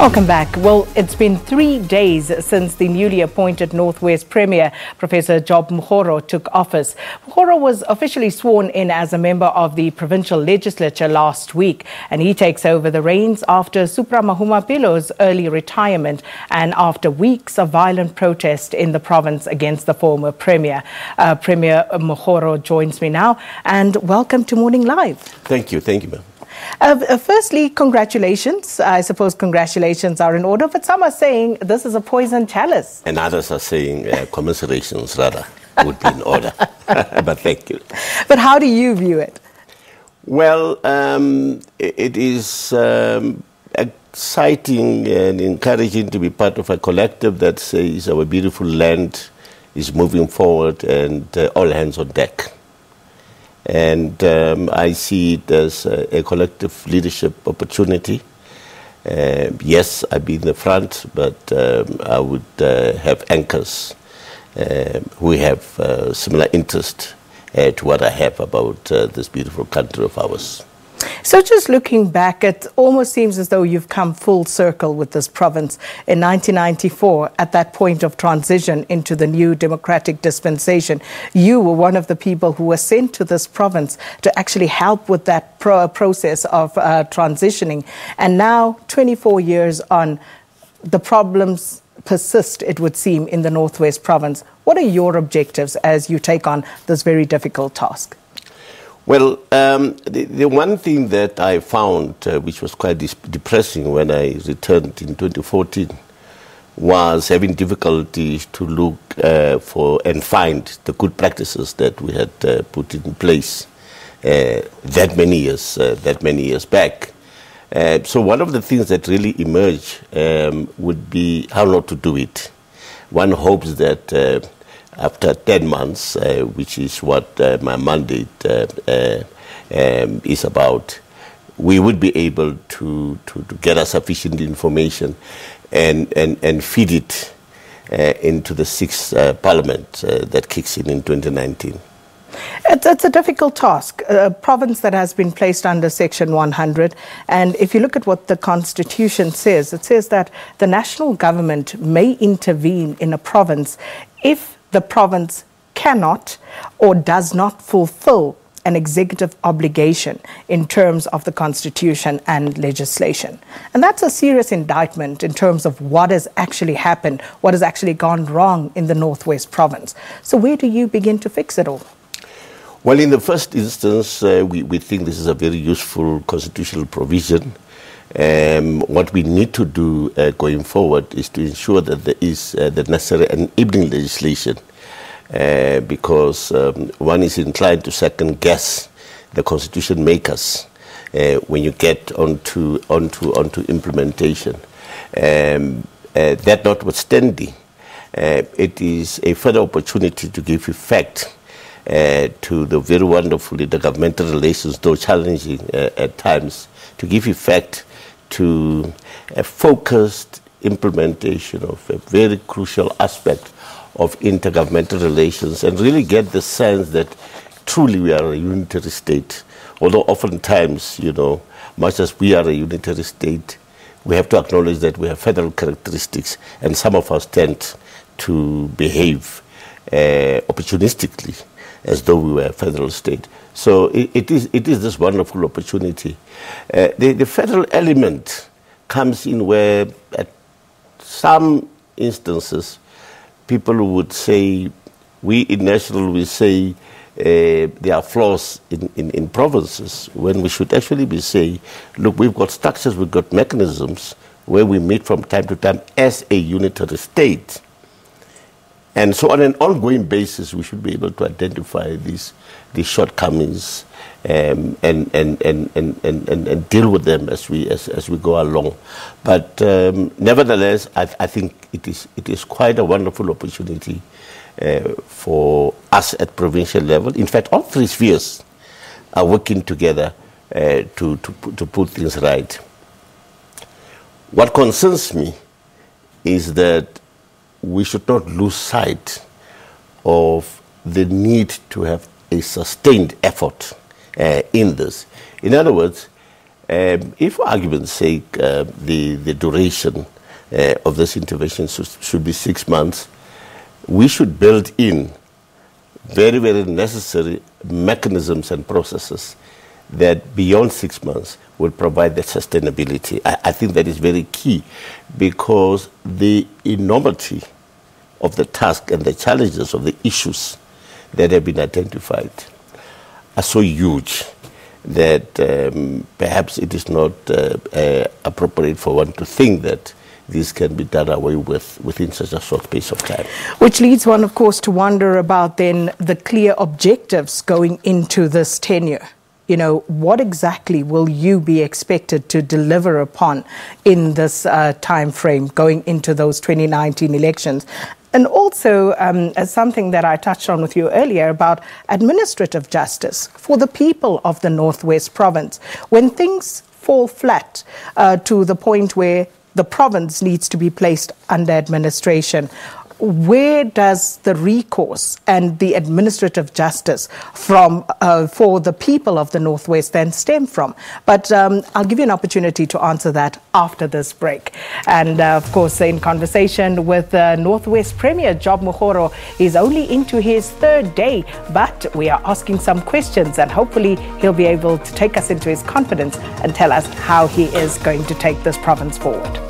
Welcome back. Well, it's been 3 days since the newly appointed Northwest Premier, Professor Job Mokgoro, took office. Mokgoro was officially sworn in as a member of the provincial legislature last week, and he takes over the reins after Supra Mahumapelo's early retirement and after weeks of violent protest in the province against the former Premier. Premier Mokgoro joins me now, and welcome to Morning Live. Thank you. Thank you, ma'am. Firstly, congratulations. I suppose congratulations are in order, but some are saying this is a poisoned chalice. And others are saying commiserations rather would be in order. But thank you. But how do you view it? Well, it is exciting and encouraging to be part of a collective that says our beautiful land is moving forward and all hands on deck. And I see it as a collective leadership opportunity. Yes, I've been in the front, but I would have anchors who have similar interest to what I have about this beautiful country of ours. So just looking back, it almost seems as though you've come full circle with this province. In 1994, at that point of transition into the new democratic dispensation, you were one of the people who were sent to this province to actually help with that process of transitioning. And now, 24 years on, the problems persist, it would seem, in the Northwest Province. What are your objectives as you take on this very difficult task? Well, the one thing that I found, which was quite depressing when I returned in 2014, was having difficulties to look for and find the good practices that we had put in place that many years back. So one of the things that really emerged would be how not to do it. One hopes that after 10 months, which is what my mandate is about, we would be able to gather sufficient information and feed it into the 6th Parliament that kicks in 2019. It's a difficult task, a province that has been placed under Section 100, and if you look at what the Constitution says, it says that the national government may intervene in a province if the province cannot or does not fulfill an executive obligation in terms of the Constitution and legislation. And that's a serious indictment in terms of what has actually happened, what has actually gone wrong in the Northwest Province. So where do you begin to fix it all? Well, in the first instance, we think this is a very useful constitutional provision. What we need to do going forward is to ensure that there is the necessary enabling legislation, because one is inclined to second-guess the constitution makers when you get onto implementation. That notwithstanding, it is a further opportunity to give effect to the very wonderful intergovernmental relations, though challenging at times, to give effect to a focused implementation of a very crucial aspect of intergovernmental relations, and really get the sense that truly we are a unitary state. Although oftentimes, you know, much as we are a unitary state, we have to acknowledge that we have federal characteristics, and some of us tend to behave opportunistically as though we were a federal state. So it is this wonderful opportunity. The federal element comes in where, at some instances, people would say, we in national, we say there are flaws in provinces, when we should actually be saying, look, we've got structures, we've got mechanisms where we meet from time to time as a unitary state. And so on an ongoing basis, we should be able to identify these shortcomings and deal with them as we go along. But nevertheless, I think it is quite a wonderful opportunity for us at provincial level. In fact, all three spheres are working together to put things right. What concerns me is that we should not lose sight of the need to have a sustained effort in this. In other words, If, for argument's sake, the duration of this intervention should be 6 months, we should build in very, very necessary mechanisms and processes that beyond 6 months will provide that sustainability. I think that is very key, because the enormity of the task and the challenges of the issues that have been identified are so huge that perhaps it is not appropriate for one to think that this can be done away with within such a short space of time. Which leads one, of course, to wonder about then the clear objectives going into this tenure. You know, what exactly will you be expected to deliver upon in this time frame going into those 2019 elections? And also, as something that I touched on with you earlier about administrative justice for the people of the Northwest Province, when things fall flat to the point where the province needs to be placed under administration, where does the recourse and the administrative justice from for the people of the Northwest then stem from? But I'll give you an opportunity to answer that after this break. And of course, in conversation with Northwest Premier Job Mokgoro, he's only into his third day, but we are asking some questions, and hopefully he'll be able to take us into his confidence and tell us how he is going to take this province forward.